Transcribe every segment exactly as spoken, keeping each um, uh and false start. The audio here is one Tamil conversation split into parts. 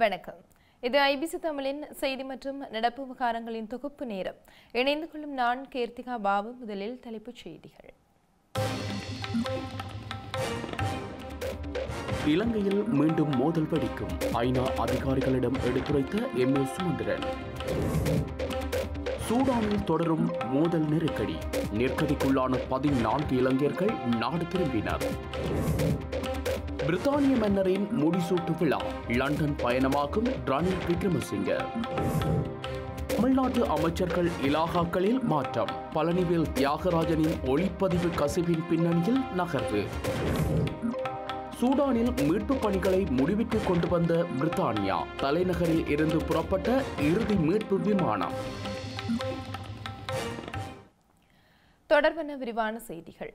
வணக்கம். இது ஐபிசி தமிழின் செய்தி மற்றும் நடப்பு விவகாரங்களின் தொகுப்பு நேரம். இணைந்து கொள்ளும் நான் கீர்த்திகா பாபு. முதலில் தலைப்புச் செய்திகள். இலங்கையில் மீண்டும் மோதல் வெடிக்கும். ஐநா அதிகாரிகளிடம் எடுத்துரைத்த எம். ஓ. சுந்தரன். சூடானில் தொடரும் மோதல் நெருக்கடி. நெருக்கடிக்குள்ளான பதினான்கு இலங்கையர்கள் நாடு திரும்பினர். பிரித்தானிய மன்னரின் முடிசூட்டு விழா. லண்டன் பயணமாகும் ரணில் விக்ரமசிங்க. தமிழ்நாட்டு அமைச்சர்கள் இலாகாக்களில் மாற்றம். பழனிவேல் தியாகராஜனின் ஒளிப்பதிவு கசிவின் பின்னணியில் நகர்வு. சூடானில் மீட்புப் பணிகளை முடிவிற்கு கொண்டு வந்த பிரித்தானியா. தலைநகரில் இருந்து புறப்பட்ட இறுதி மீட்பு விமானம். தொடர்பான விரிவான செய்திகள்.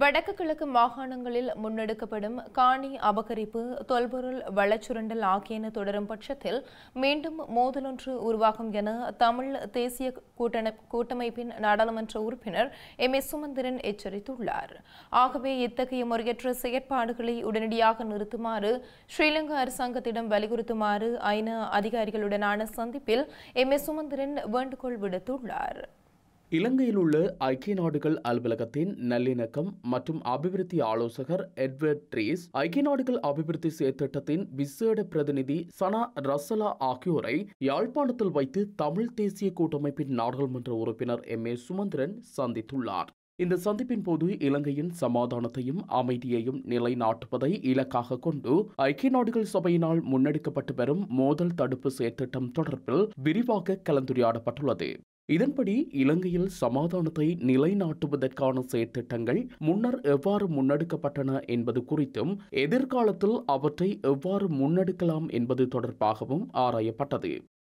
வடக்கு கிழக்கு மாகாணங்களில் முன்னெடுக்கப்படும் காணி அபகரிப்பு, தொல்பொருள் வளச்சுரண்டல் ஆகியன தொடரும் பட்சத்தில் மீண்டும் மோதலொன்று உருவாகும் என தமிழ் தேசிய கூட்டமைப்பின் நாடாளுமன்ற உறுப்பினர் எம். எஸ். சுமந்திரன் எச்சரித்துள்ளார். ஆகவே இத்தகைய முறையற்ற செயற்பாடுகளை உடனடியாக நிறுத்துமாறு ஸ்ரீலங்கா அரசாங்கத்திடம் வலியுறுத்துமாறு ஐநா அதிகாரிகளுடனான சந்திப்பில் எம். எஸ். சுமந்திரன் வேண்டுகோள் விடுத்துள்ளார். இலங்கையில் உள்ள ஐக்கிய நாடுகள் அலுவலகத்தின் நல்லிணக்கம் மற்றும் அபிவிருத்தி ஆலோசகர் எட்வர்ட் ட்ரீஸ், ஐக்கிய நாடுகள் அபிவிருத்தி செயற்திட்டத்தின் விசேட பிரதிநிதி சனா ரஸ்லா ஆகியோரை யாழ்ப்பாணத்தில் வைத்து தமிழ் தேசிய கூட்டமைப்பின் நாடாளுமன்ற உறுப்பினர் எம். ஏ. சுமந்திரன் சந்தித்துள்ளார். இந்த சந்திப்பின் போது இலங்கையின் சமாதானத்தையும் அமைதியையும் நிலைநாட்டுவதை இலக்காக கொண்டு ஐக்கிய நாடுகள் சபையினால் முன்னெடுக்கப்பட்டு வரும் மோதல் தடுப்பு செயற்திட்டம் தொடர்பில் விரிவாக கலந்துரையாடப்பட்டுள்ளது. இதன்படி இலங்கையில் சமாதானத்தை நிலைநாட்டுவதற்கான செயற்திட்டங்கள் முன்னர் எவ்வாறு முன்னெடுக்கப்பட்டன என்பது குறித்தும் எதிர்காலத்தில் அவற்றை எவ்வாறு முன்னெடுக்கலாம் என்பது தொடர்பாகவும் ஆராயப்பட்டது.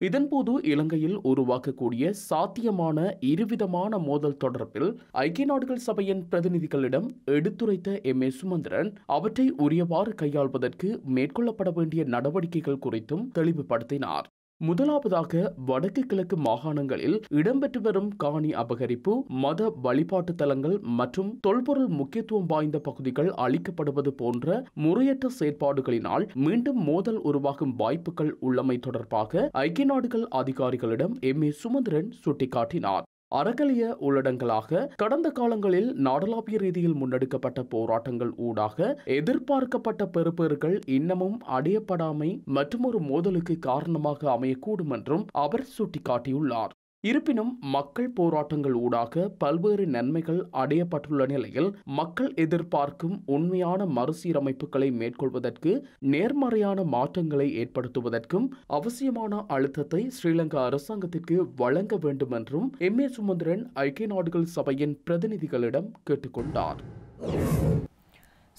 இதன்போது இலங்கையில் உருவாக்கக்கூடிய சாத்தியமான இருவிதமான மோதல் தொடர்பில் ஐக்கிய நாடுகள் சபையின் பிரதிநிதிகளிடம் எடுத்துரைத்த எம். ஏ. சுமந்திரன் அவற்றை உரியவாறு கையாள்வதற்கு மேற்கொள்ளப்பட வேண்டிய நடவடிக்கைகள் குறித்தும் தெளிவுபடுத்தினார். முதலாவதாக, வடக்கு கிழக்கு மாகாணங்களில் இடம்பெற்று வரும் காணி அபகரிப்பு, மத வழிபாட்டு தலங்கள் மற்றும் தொல்பொருள் முக்கியத்துவம் வாய்ந்த பகுதிகள் அளிக்கப்படுவது போன்ற முறையற்ற செயற்பாடுகளினால் மீண்டும் மோதல் உருவாகும் வாய்ப்புகள் உள்ளமை தொடர்பாக ஐக்கிய நாடுகள் அதிகாரிகளிடம் எம். ஏ. சுமந்திரன் சுட்டிக்காட்டினார். அறகலிய உள்ளடங்களாக கடந்த காலங்களில் நாடளாவிய ரீதியில் முன்னெடுக்கப்பட்ட போராட்டங்கள் ஊடாக எதிர்பார்க்கப்பட்ட பெறுபேறுகள் இன்னமும் அடையப்படாமை மற்றொரு மோதலுக்கு காரணமாக அமையக்கூடும் என்றும் அவர் சுட்டிக்காட்டியுள்ளார். இருப்பினும் மக்கள் போராட்டங்கள் ஊடாக பல்வேறு நன்மைகள் அடையப்பட்டுள்ள நிலையில் மக்கள் எதிர்பார்க்கும் உண்மையான மறுசீரமைப்புகளை மேற்கொள்வதற்கு, நேர்மறையான மாற்றங்களை ஏற்படுத்துவதற்கும் அவசியமான அழுத்தத்தை ஸ்ரீலங்கா அரசாங்கத்திற்கு வழங்க வேண்டும் என்றும் எம். ஏ. சுமந்திரன் ஐக்கிய நாடுகள் சபையின் பிரதிநிதிகளிடம் கேட்டுக்கொண்டார்.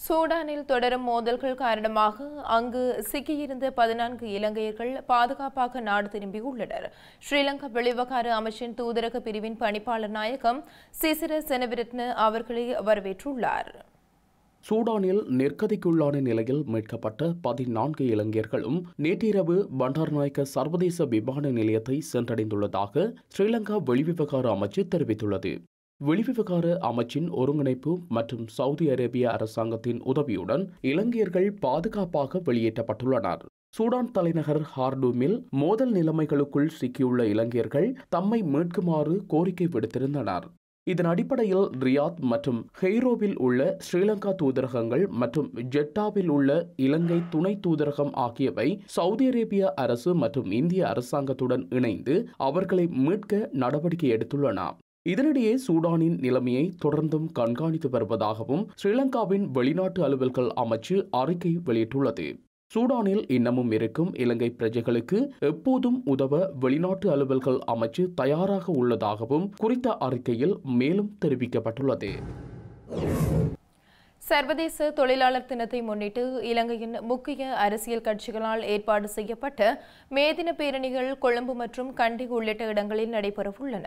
சூடானில் தொடரும் மோதல்கள் காரணமாக அங்கு சிக்கியிருந்த பதினான்கு இலங்கையர்கள் பாதுகாப்பாக நாடு திரும்பியுள்ளனர். ஸ்ரீலங்கா வெளிவகார அமைச்சின் தூதரக பிரிவின் பணிப்பாளர் நாயகம் சிசிர செனவிரத்ன அவர்களை வரவேற்றுள்ளார். சூடானில் நெருக்கடிக்குள்ளான நிலையில் மீட்கப்பட்ட பதினான்கு இலங்கையர்களும் நேற்றிரவு பண்டார்நாயக்க சர்வதேச விமான நிலையத்தை சென்றடைந்துள்ளதாக ஸ்ரீலங்கா வெளிவிவகார அமைச்சு தெரிவித்துள்ளது. வெளிவிவகார அமைச்சின் ஒருங்கிணைப்பு மற்றும் சவுதி அரேபிய அரசாங்கத்தின் உதவியுடன் இலங்கையர்கள் பாதுகாப்பாக வெளியேற்றப்பட்டுள்ளனர். சூடான் தலைநகர் ஹார்டூமில் மோதல் நிலைமைகளுக்குள் சிக்கியுள்ள இலங்கையர்கள் தம்மை மீட்குமாறு கோரிக்கை விடுத்திருந்தனர். இதன் அடிப்படையில் ரியாத் மற்றும் ஹெய்ரோவில் உள்ள ஸ்ரீலங்கா தூதரகங்கள் மற்றும் ஜெட்டாவில் உள்ள இலங்கை துணை தூதரகம் ஆகியவை சவுதி அரேபிய அரசு மற்றும் இந்திய அரசாங்கத்துடன் இணைந்து அவர்களை மீட்க நடவடிக்கை எடுத்துள்ளன. இதனிடையே சூடானின் நிலைமையை தொடர்ந்தும் கண்காணித்து வருவதாகவும் ஸ்ரீலங்காவின் வெளிநாட்டு அலுவல்கள் அமைச்சு அறிக்கை வெளியிட்டுள்ளது. சூடானில் இன்னமும் இருக்கும் இலங்கை பிரஜைகளுக்கு எப்போதும் உதவ வெளிநாட்டு அலுவல்கள் அமைச்சு தயாராக உள்ளதாகவும் குறித்த அறிக்கையில் மேலும் தெரிவிக்கப்பட்டுள்ளது. சர்வதேச தொழிலாளர் தினத்தை முன்னிட்டு இலங்கையின் முக்கிய அரசியல் கட்சிகளால் ஏற்பாடு செய்யப்பட்ட மே தின பேரணிகள் கொழும்பு மற்றும் கண்டி உள்ளிட்ட இடங்களில் நடைபெறவுள்ளன.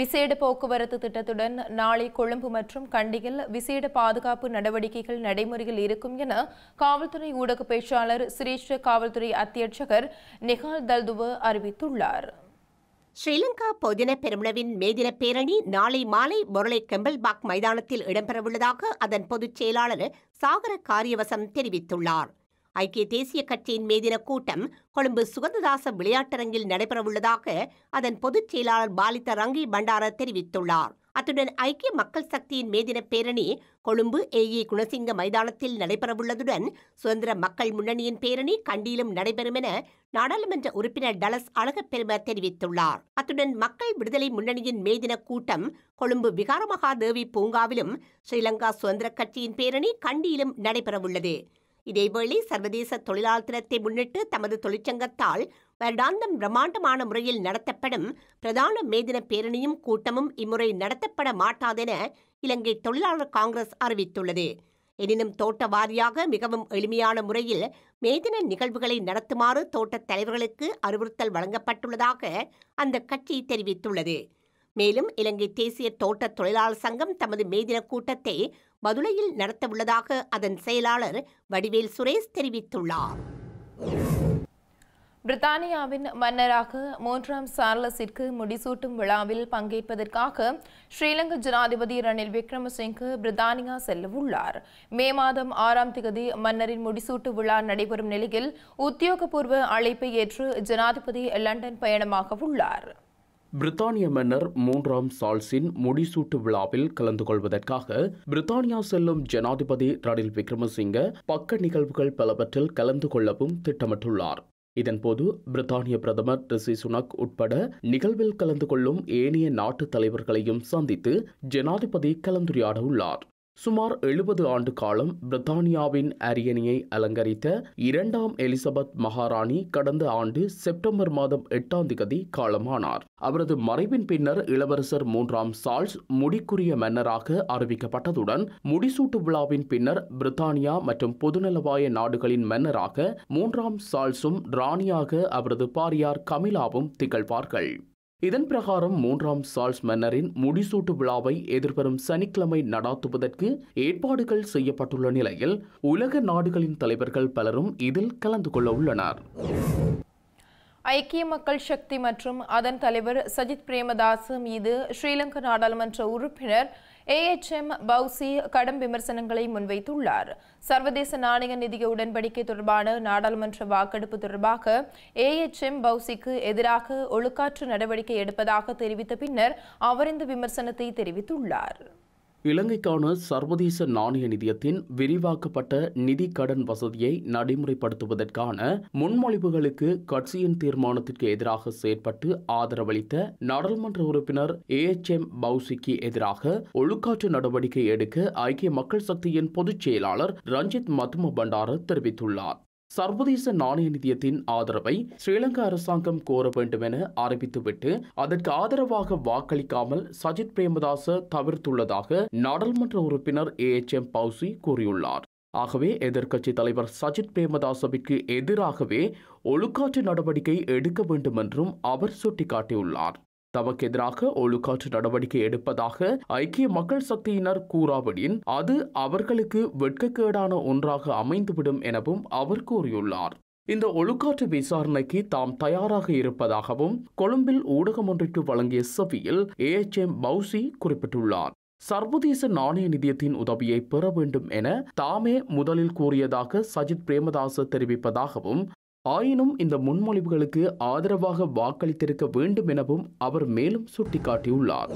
விசேட போக்குவரத்து திட்டத்துடன் நாளை கொழும்பு மற்றும் கண்டியில் விசேட பாதுகாப்பு நடவடிக்கைகள் நடைமுறையில் இருக்கும் என காவல்துறை ஊடக பேச்சாளர் சிரேஷ்ட காவல்துறை அத்தியட்சகர் நிகால் தல்துவ அறிவித்துள்ளார். ஸ்ரீலங்கா பொதுஜன பெருமுனவின் மேதின பேரணி நாளை மாலை மொரளை கெம்பல்பாக் மைதானத்தில் இடம்பெறவுள்ளதாக அதன் பொதுச் செயலாளர் சாகர காரியவசம் தெரிவித்துள்ளார். ஐக்கிய தேசிய கட்சியின் மேதின கூட்டம் கொழும்பு சுகந்ததாச விளையாட்டரங்கில் நடைபெறவுள்ளதாக அதன் பொதுச் செயலாளர் பாலித ரங்கி பண்டார தெரிவித்துள்ளார். அத்துடன் ஐக்கிய மக்கள் சக்தியின் மேதின பேரணி கொழும்பு ஏ ஏ குணசிங்க மைதானத்தில் நடைபெறவுள்ளதுடன் சுதந்திர மக்கள் முன்னணியின் பேரணி கண்டியிலும் நடைபெறும் என நாடாளுமன்ற உறுப்பினர் டலஸ் அழகப்பெரும தெரிவித்துள்ளார். அத்துடன் மக்கள் விடுதலை முன்னணியின் மேதின கூட்டம் கொழும்பு விகாரமகாதேவி பூங்காவிலும் ஸ்ரீலங்கா சுதந்திர கட்சியின் பேரணி கண்டியிலும் நடைபெறவுள்ளது. இதேவேளை சர்வதேச தொழிலாளர் தினத்தை முன்னிட்டு தமது தொழிற்சங்கத்தால் வருடாந்தம் பிரம்மாண்டமான முறையில் நடத்தப்படும் பிரதான மேதின பேரணியும் கூட்டமும் இம்முறை நடத்தப்பட மாட்டாதென இலங்கை தொழிலாளர் காங்கிரஸ் அறிவித்துள்ளது. எனினும் தோட்ட வாரியாக மிகவும் எளிமையான முறையில் மேதின நிகழ்வுகளை நடத்துமாறு தோட்ட தலைவர்களுக்கு அறிவுறுத்தல் வழங்கப்பட்டுள்ளதாக அந்த கட்சி தெரிவித்துள்ளது. மேலும் இலங்கை தேசிய தோட்ட தொழிலாளர் சங்கம் தமது மேதின கூட்டத்தை மதுரையில் நடத்தவுள்ளதாக அதன் செயலாளர் வடிவேல் சுரேஷ் தெரிவித்துள்ளார். பிரித்தானியாவின் மன்னராக மூன்றாம் சார்லஸிற்கு முடிசூட்டும் விழாவில் பங்கேற்பதற்காக ஸ்ரீலங்கா ஜனாதிபதி ரணில் விக்ரமசிங்கே பிரித்தானியா செல்லவுள்ளார். மே மாதம் ஆறாம் தேதி மன்னரின் முடிசூட்டு விழா நடைபெறும் நிலையில் உத்தியோகபூர்வ அழைப்பை ஏற்று ஜனாதிபதி லண்டன் பயணமாக உள்ளார். பிரித்தானிய மன்னர் மூன்றாம் சார்ல்ஸின் முடிசூட்டு விழாவில் கலந்து கொள்வதற்காக பிரித்தானியா செல்லும் ஜனாதிபதி ரணில் விக்ரமசிங்க பக்க நிகழ்வுகள் பலவற்றில் கலந்து கொள்ளவும் திட்டமிட்டுள்ளார். இதன்போது பிரித்தானிய பிரதமர் ரிஷி சுனக் உட்பட நிகழ்வில் கலந்து கொள்ளும் ஏனைய நாட்டு தலைவர்களையும் சந்தித்து ஜனாதிபதி கலந்துரையாட உள்ளார். சுமார் எழுபது ஆண்டு காலம் பிரித்தானியாவின் அரியணையை அலங்கரித்த இரண்டாம் எலிசபெத் மகாராணி கடந்த ஆண்டு செப்டம்பர் மாதம் எட்டாம் திகதி காலமானார். அவரது மறைவின் பின்னர் இளவரசர் மூன்றாம் சார்ல்ஸ் முடிக்குரிய மன்னராக அறிவிக்கப்பட்டதுடன் முடிசூட்டு விழாவின் பின்னர் பிரித்தானியா மற்றும் பொதுநலவாய நாடுகளின் மன்னராக மூன்றாம் சார்ல்ஸும் ராணியாக அவரது பாரியார் கமிலாவும் திகழ்வார்கள். இதன் பிரகாரம் மூன்றாம் சார்ல்ஸ் மன்னரின் முடிசூட்டு விழாவை எதிர்வரும் சனிக்கிழமை நடாத்துவதற்கு ஏற்பாடுகள் செய்யப்பட்டுள்ள நிலையில் உலக நாடுகளின் தலைவர்கள் பலரும் இதில் கலந்து கொள்ள உள்ளனர். ஐக்கிய மக்கள் சக்தி மற்றும் அதன் தலைவர் சஜித் பிரேமதாச மீது ஸ்ரீலங்கா நாடாளுமன்ற உறுப்பினர் ஏ எச் எம் பவுசி கடும் விமர்சனங்களை முன்வைத்துள்ளார். சர்வதேச நாணய நிதிய உடன்படிக்கை தொடர்பான நாடாளுமன்ற வாக்கெடுப்பு தொடர்பாக ஏ எச் எம் பவுசிக்கு எதிராக ஒழுக்காற்று நடவடிக்கை எடுப்பதாக தெரிவித்த பின்னர் அவர் இந்த விமர்சனத்தை தெரிவித்துள்ளார். இலங்கைக்கான சர்வதேச நாணய நிதியத்தின் விரிவாக்கப்பட்ட நிதி கடன் வசதியை நடைமுறைப்படுத்துவதற்கான முன்மொழிவுகளுக்கு கட்சியின் தீர்மானத்திற்கு எதிராக செயற்பட்டு ஆதரவளித்த நாடாளுமன்ற உறுப்பினர் ஏ எச் எம் பவுசிக்கு எதிராக ஒழுக்காற்று நடவடிக்கை எடுக்க ஐக்கிய மக்கள் சக்தியின் பொதுச் செயலாளர் ரஞ்சித் மத்தும பண்டார தெரிவித்துள்ளார். சர்வதேச நாணய நிதியத்தின் ஆதரவை ஸ்ரீலங்கா அரசாங்கம் கோர வேண்டும் என அறிவித்துவிட்டு அதற்கு ஆதரவாக வாக்களிக்காமல் சஜித் பிரேமதாச தவிர்த்துள்ளதாக நாடாளுமன்ற உறுப்பினர் ஏ எச் எம் பவுசி கூறியுள்ளார். ஆகவே எதிர்க்கட்சி தலைவர் சஜித் பிரேமதாசவிற்கு எதிராகவே ஒழுக்காற்று நடவடிக்கை எடுக்க வேண்டும் என்றும் அவர் சுட்டிக்காட்டியுள்ளார். தமக்கு எதிராக ஒழுக்காற்று நடவடிக்கை எடுப்பதாக ஐக்கிய மக்கள் சக்தியினர் கூறாவிடின் அது அவர்களுக்கு வெட்கக்கேடான ஒன்றாக அமைந்துவிடும் எனவும் அவர் கூறியுள்ளார். இந்த ஒழுக்காற்று விசாரணைக்கு தாம் தயாராக இருப்பதாகவும் கொழும்பில் ஊடகம் ஒன்றிற்கு வழங்கிய செவியில் ஏ எச் எம் பவுசி குறிப்பிட்டுள்ளார். சர்வதேச நாணய நிதியத்தின் உதவியை பெற வேண்டும் என தாமே முதலில் கூறியதாக சஜித் பிரேமதாச தெரிவிப்பதாகவும் ஆயினும் இந்த முன்மொழிவுகளுக்கு ஆதரவாக வாக்களித்திருக்க வேண்டும் எனவும் அவர் மேலும் சுட்டிக்காட்டியுள்ளார்.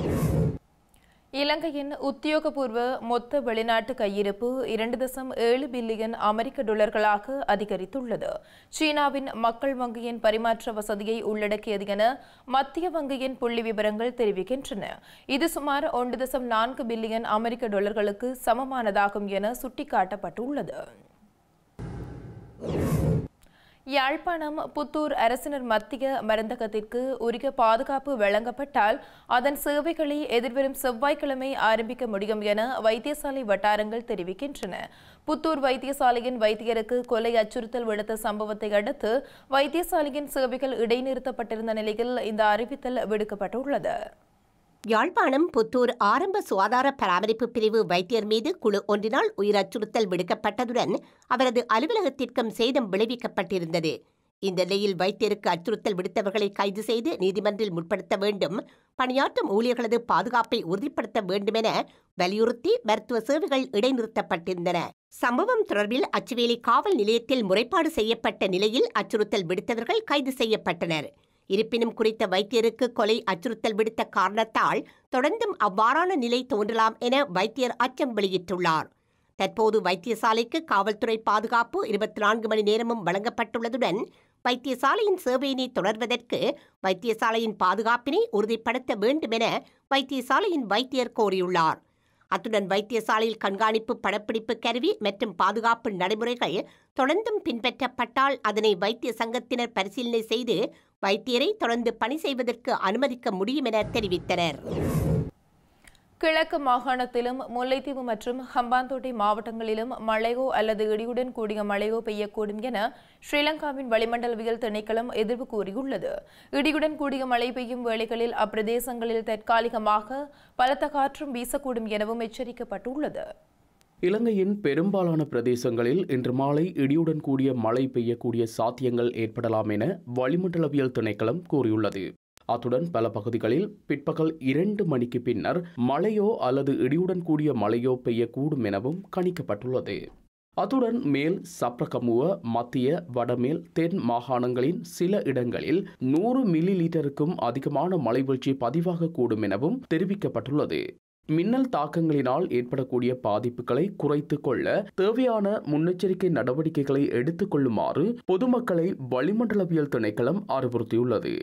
இலங்கையின் உத்தியோகபூர்வ மொத்த வெளிநாட்டு கையிருப்பு இரண்டு தசம் ஏழு பில்லியன் அமெரிக்க டாலர்களாக அதிகரித்துள்ளது. சீனாவின் மக்கள் வங்கியின் பரிமாற்ற வசதியை உள்ளடக்கியது என மத்திய வங்கியின் புள்ளி விவரங்கள் தெரிவிக்கின்றன. இது சுமார் ஒன்று தசம் நான்கு பில்லியன் அமெரிக்க டாலர்களுக்கு சமமானதாகும் என சுட்டிக்காட்டப்பட்டுள்ளது. யாழ்ப்பாணம் புத்தூர் அரசினர் மத்திய மருந்தகத்திற்கு உரிய பாதுகாப்பு வழங்கப்பட்டால் அதன் சேவைகளை எதிர்வரும் செவ்வாய்க்கிழமை ஆரம்பிக்க முடியும் என வைத்தியசாலை வட்டாரங்கள் தெரிவிக்கின்றன. புத்தூர் வைத்தியசாலையின் வைத்தியருக்கு கொலை அச்சுறுத்தல் விடுத்த சம்பவத்தை அடுத்து வைத்தியசாலையின் சேவைகள் இடைநிறுத்தப்பட்டிருந்த நிலையில் இந்த அறிவித்தல் விடுக்கப்பட்டுள்ளது. யாழ்ப்பாணம் புத்தூர் ஆரம்ப சுகாதார பராமரிப்பு பிரிவு வைத்தியர் மீது குழு ஒன்றினால் உயிர் அச்சுறுத்தல் விடுக்கப்பட்டதுடன் அவரது அலுவலகத்திற்கும் சேதம் விளைவிக்கப்பட்டிருந்தது. இந்த நிலையில் வைத்தியருக்கு அச்சுறுத்தல் விடுத்தவர்களை கைது செய்து நீதிமன்றில் முற்படுத்த வேண்டும், பணியாற்றும் ஊழியர்களது பாதுகாப்பை உறுதிப்படுத்த வேண்டுமென வலியுறுத்தி மருத்துவ சேவைகள் இடைநிறுத்தப்பட்டிருந்தன. சம்பவம் தொடர்பில் அச்சுவேலி காவல் நிலையத்தில் முறைப்பாடு செய்யப்பட்ட நிலையில் அச்சுறுத்தல் விடுத்தவர்கள் கைது செய்யப்பட்டனர். இருப்பினும் குறித்த வைத்தியருக்கு கொலை அச்சுறுத்தல் விடுத்த காரணத்தால் தொடர்ந்தும் அவ்வாறான நிலை தோன்றலாம் என வைத்தியர் அச்சம் வெளியிட்டுள்ளார். தற்போது வைத்தியசாலைக்கு காவல்துறை பாதுகாப்பு இருபத்தி நான்கு மணி நேரமும் வழங்கப்பட்டுள்ளதுடன் வைத்தியசாலையின் சேவையினை தொடர்வதற்கு வைத்தியசாலையின் பாதுகாப்பினை உறுதிப்படுத்த வேண்டும் என வைத்தியசாலையின் வைத்தியர் கோரியுள்ளார். அத்துடன் வைத்தியசாலையில் கண்காணிப்பு, படப்பிடிப்பு கருவி மற்றும் பாதுகாப்பு நடைமுறைகள் தொடர்ந்தும் பின்பற்றப்பட்டால் அதனை வைத்திய சங்கத்தினர் பரிசீலனை செய்து வைத்தியரை தொடர்ந்து பணி செய்வதற்கு அனுமதிக்க முடியும் என தெரிவித்தனர். கிழக்கு மாகாணத்திலும் முல்லைத்தீவு மற்றும் ஹம்பாந்தோட்டை மாவட்டங்களிலும் மழையோ அல்லது இடியுடன் கூடிய மழையோ பெய்யக்கூடும் என ஸ்ரீலங்காவின் வளிமண்டலவியல் திணைக்களம் எதிர்ப்பு கூறியுள்ளது. இடியுடன் கூடிய மழை பெய்யும் வேளைகளில் அப்பிரதேசங்களில் தற்காலிகமாக பலத்த காற்றும் வீசக்கூடும் எனவும் எச்சரிக்கப்பட்டுள்ளது. இலங்கையின் பெரும்பாலான பிரதேசங்களில் இன்று மாலை இடியுடன் கூடிய மழை பெய்யக்கூடிய சாத்தியங்கள் ஏற்படலாம் என வளிமண்டலவியல் திணைக்களம் கூறியுள்ளது. அத்துடன் பல பகுதிகளில் பிற்பகல் இரண்டு மணிக்கு பின்னர் மழையோ அல்லது இடியுடன் கூடிய மழையோ பெய்யக்கூடும் எனவும் கணிக்கப்பட்டுள்ளது. அத்துடன் மேல் சப்ரகமுவ, மத்திய, வடமேல், தென் மாகாணங்களின் சில இடங்களில் நூறு மில்லி லீட்டருக்கும் அதிகமான மழைவீழ்ச்சி பதிவாகக்கூடும் எனவும் தெரிவிக்கப்பட்டுள்ளது. மின்னல் தாக்கங்களினால் ஏற்படக்கூடிய பாதிப்புகளை குறைத்து கொள்ள தேவையான முன்னெச்சரிக்கை நடவடிக்கைகளை எடுத்துக் கொள்ளுமாறு பொதுமக்களை வளிமண்டலவியல் திணைக்களம் அறிவுறுத்தியுள்ளது.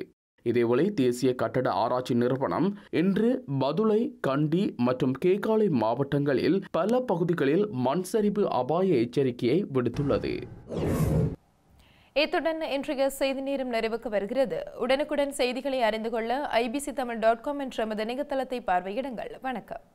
இதேவேளை தேசிய கட்டட ஆராய்ச்சி நிறுவனம் இன்று பதுளை, கண்டி மற்றும் கேகாலை மாவட்டங்களில் பல பகுதிகளில் மண்சரிவு அபாய எச்சரிக்கையை விடுத்துள்ளது. இத்துடன் இன்றைய செய்தி நேரம் நிறைவுக்கு வருகிறது. உடனுக்குடன் செய்திகளை அறிந்து கொள்ள ஐபிசி தமிழ் டாட் காம் என்ற நமது இணையதளத்தை பார்வையிடுங்கள். வணக்கம்.